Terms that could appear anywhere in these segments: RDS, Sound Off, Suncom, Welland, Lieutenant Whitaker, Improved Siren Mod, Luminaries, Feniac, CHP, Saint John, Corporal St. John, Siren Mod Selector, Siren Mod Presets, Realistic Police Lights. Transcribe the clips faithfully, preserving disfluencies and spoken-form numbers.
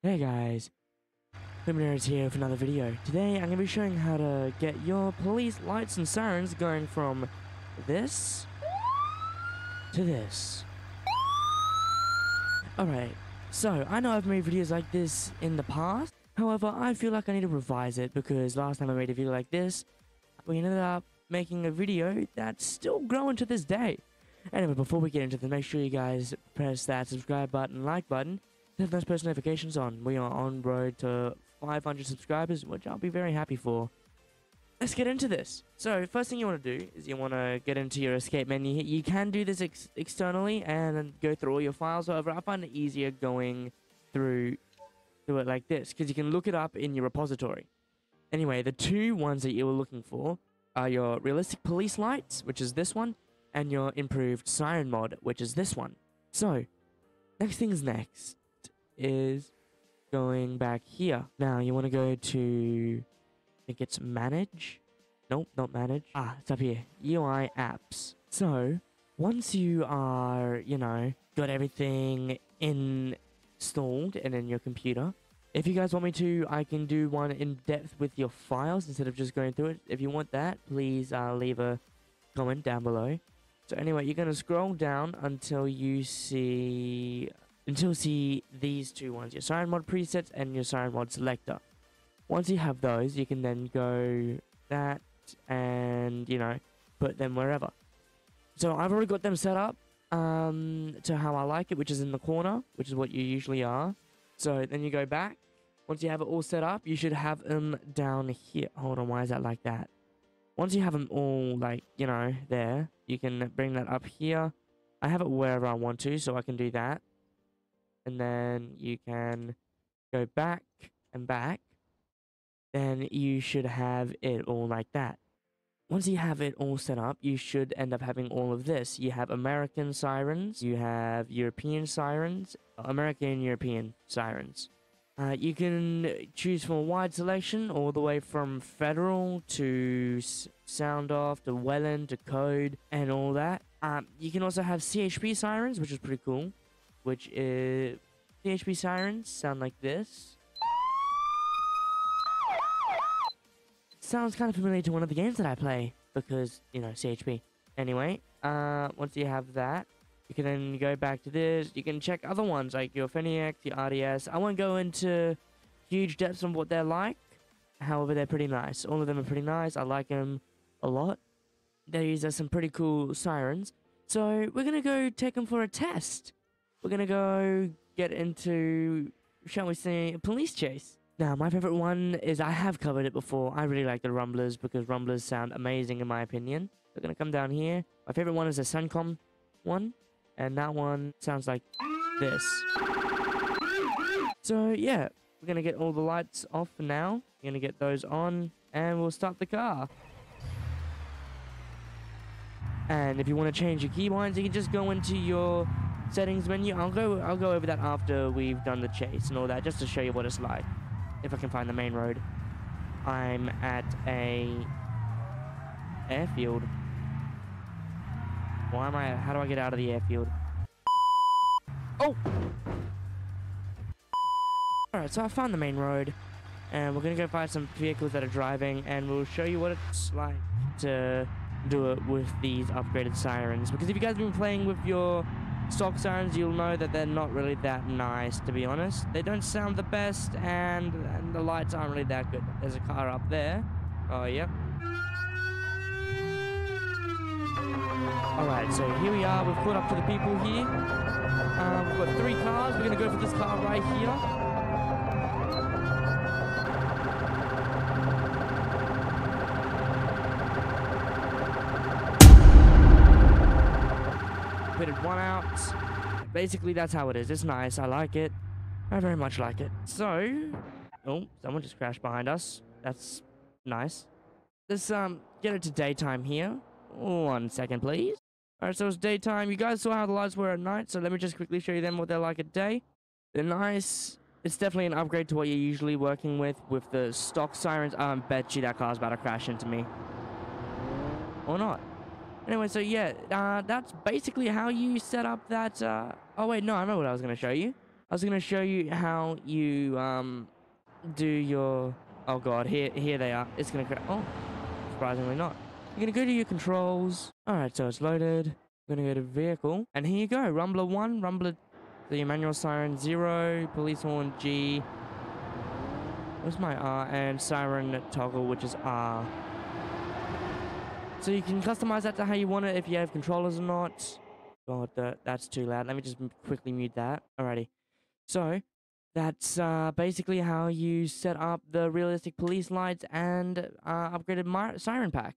Hey guys, Luminaries here for another video. Today I'm going to be showing how to get your police lights and sirens going from this to this. Alright, so I know I've made videos like this in the past, however I feel like I need to revise it because last time I made a video like this, we ended up making a video that's still growing to this day. Anyway, before we get into this, make sure you guys press that subscribe button, like button, have those post notifications on. We are on road to five hundred subscribers, which I'll be very happy for. Let's get into this. So first thing you want to do is you want to get into your escape menu. You can do this ex externally and go through all your files. However, I find it easier going through, through it like this because you can look it up in your repository. Anyway, the two ones that you were looking for are your Realistic Police Lights, which is this one, and your Improved Siren Mod, which is this one. So next thing's next. Is going back here. Now you want to go to, I think it's manage. Nope, not manage. Ah, it's up here. U I apps. So once you are, you know, got everything installed and in your computer, if you guys want me to, I can do one in depth with your files instead of just going through it. If you want that, please uh, leave a comment down below. So anyway, you're going to scroll down until you see... Until you see these two ones, your Siren Mod Presets and your Siren Mod Selector. Once you have those, you can then go that and, you know, put them wherever. So I've already got them set up um, to how I like it, which is in the corner, which is what you usually are. So then you go back. Once you have it all set up, you should have them down here. Hold on, why is that like that? Once you have them all, like, you know, there, you can bring that up here. I have it wherever I want to, so I can do that. And then you can go back and back. Then you should have it all like that. Once you have it all set up, you should end up having all of this. You have American sirens. You have European sirens. American and European sirens. Uh, you can choose from a wide selection all the way from federal to Sound Off to Welland to code and all that. Um, you can also have C H P sirens, which is pretty cool. Which is C H P sirens sound like this. Sounds kind of familiar to one of the games that I play because, you know, C H P. Anyway, uh, once you have that, you can then go back to this. You can check other ones like your Feniac, the R D S. I won't go into huge depths on what they're like. However, they're pretty nice. All of them are pretty nice. I like them a lot. These are some pretty cool sirens. So we're going to go take them for a test. We're going to go get into, shall we say, a police chase. Now, my favorite one is, I have covered it before. I really like the rumblers because rumblers sound amazing in my opinion. We're going to come down here. My favorite one is the Suncom one. And that one sounds like this. So, yeah. We're going to get all the lights off for now. We're going to get those on. And we'll start the car. And if you want to change your keybinds, you can just go into your... settings menu. I'll go I'll go over that after we've done the chase and all that, just to show you what it's like. If I can find the main road. I'm at a airfield. Why am I how do I get out of the airfield? Oh! Alright, so I found the main road and we're gonna go find some vehicles that are driving and we'll show you what it's like to do it with these upgraded sirens. Because if you guys have been playing with your stock sirens, you'll know that they're not really that nice, to be honest. They don't sound the best, and, and the lights aren't really that good. There's a car up there. Oh, yep. Alright, so here we are. We've caught up to the people here. Uh, we've got three cars. We're going to go for this car right here. One out. Basically, that's how it is. It's nice. I like it. I very much like it. So, oh, someone just crashed behind us. That's nice. Let's um get it to daytime here. One second, please. All right, so it's daytime. You guys saw how the lights were at night, so let me just quickly show you them what they're like at day. They're nice. It's definitely an upgrade to what you're usually working with with the stock sirens. I um, bet you that car's about to crash into me, or not. Anyway, so yeah, uh, that's basically how you set up that, uh, oh wait, no, I remember what I was going to show you. I was going to show you how you um, do your... Oh god, here here they are. It's going to... Oh, surprisingly not. You're going to go to your controls. Alright, so it's loaded. We're going to go to vehicle. And here you go. Rumbler one, Rumbler... The manual siren zero, police horn G. Where's my R? And siren toggle, which is R. So you can customize that to how you want it, if you have controllers or not. God, that, that's too loud. Let me just quickly mute that. Alrighty. So, that's uh, basically how you set up the realistic police lights and uh, upgraded siren pack.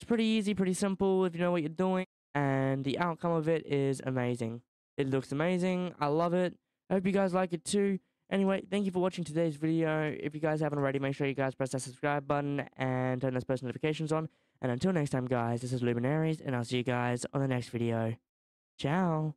It's pretty easy, pretty simple if you know what you're doing. And the outcome of it is amazing. It looks amazing. I love it. I hope you guys like it too. Anyway, thank you for watching today's video. If you guys haven't already, make sure you guys press that subscribe button and turn those post notifications on. And until next time, guys, this is Luminaries, and I'll see you guys on the next video. Ciao.